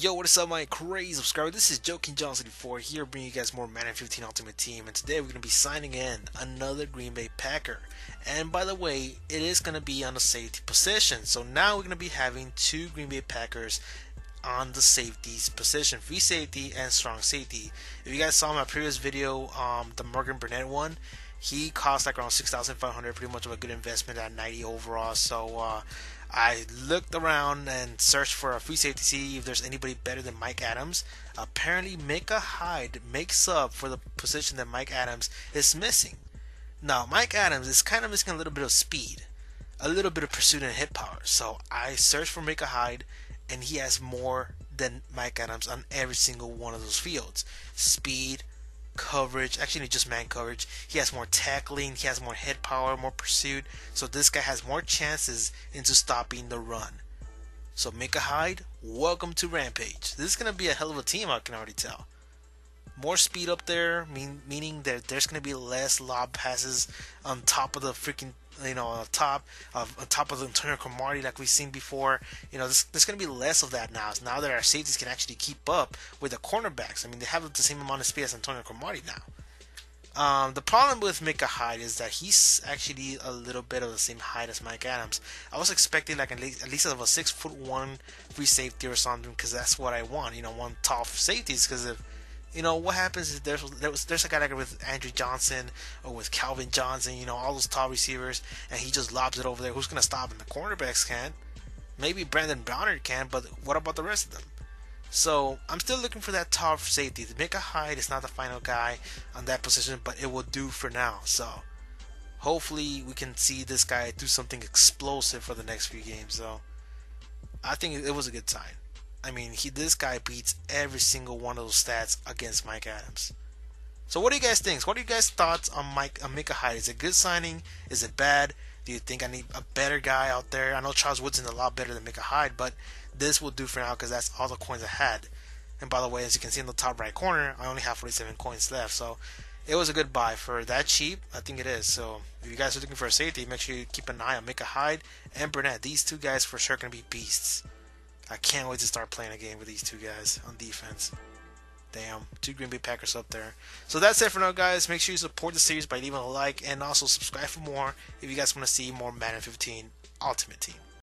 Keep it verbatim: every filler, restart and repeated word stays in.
Yo, what is up, my crazy subscriber? This is JoeKingGiant seventy-four here, bringing you guys more Madden Fifteen Ultimate Team, and today we're going to be signing in another Green Bay Packer. And by the way, it is going to be on the safety position. So now we're going to be having two Green Bay Packers on the safeties position, free safety and strong safety. If you guys saw my previous video, um, the Morgan Burnett one, he cost like around six thousand five hundred dollars, pretty much of a good investment at ninety overall. So uh, I looked around and searched for a free safety to see if there's anybody better than Mike Adams. Apparently, Micah Hyde makes up for the position that Mike Adams is missing. Now, Mike Adams is kind of missing a little bit of speed, a little bit of pursuit and hit power. So I searched for Micah Hyde, and he has more than Mike Adams on every single one of those fields. Speed, coverage, actually just man coverage. He has more tackling, he has more head power, more pursuit, so this guy has more chances into stopping the run. So Micah Hyde, welcome to Rampage. This is going to be a hell of a team, I can already tell. More speed up there, mean, meaning that there's going to be less lob passes on top of the freaking, you know, on top of on top of the Antonio Cromartie like we've seen before. You know, there's, there's going to be less of that now. So now that our safeties can actually keep up with the cornerbacks. I mean, they have the same amount of speed as Antonio Cromartie now. Um, the problem with Micah Hyde is that he's actually a little bit of the same height as Mike Adams. I was expecting like at least, at least of a six foot one free safety or something, because that's what I want. You know, one tough safeties, because if you know what happens is there's there's, there's a guy like with Andre Johnson or with Calvin Johnson, you know, all those tall receivers, and he just lobs it over there. Who's gonna stop him? The cornerbacks can't. Maybe Brandon Browner can, but what about the rest of them? So I'm still looking for that tall safety. The Micah Hyde is not the final guy on that position, but it will do for now. So hopefully we can see this guy do something explosive for the next few games. So I think it was a good sign. I mean, he this guy beats every single one of those stats against Mike Adams. So what do you guys think? What are you guys' thoughts on Mike on Micah Hyde? Is it good signing? Is it bad? Do you think I need a better guy out there? I know Charles Woodson is a lot better than Micah Hyde, but this will do for now because that's all the coins I had. And by the way, as you can see in the top right corner, I only have forty-seven coins left. So it was a good buy for that cheap. I think it is. So if you guys are looking for a safety, make sure you keep an eye on Micah Hyde and Burnett. These two guys for sure are going to be beasts. I can't wait to start playing a game with these two guys on defense. Damn, two Green Bay Packers up there. So that's it for now, guys. Make sure you support the series by leaving a like, and also subscribe for more if you guys want to see more Madden fifteen Ultimate Team.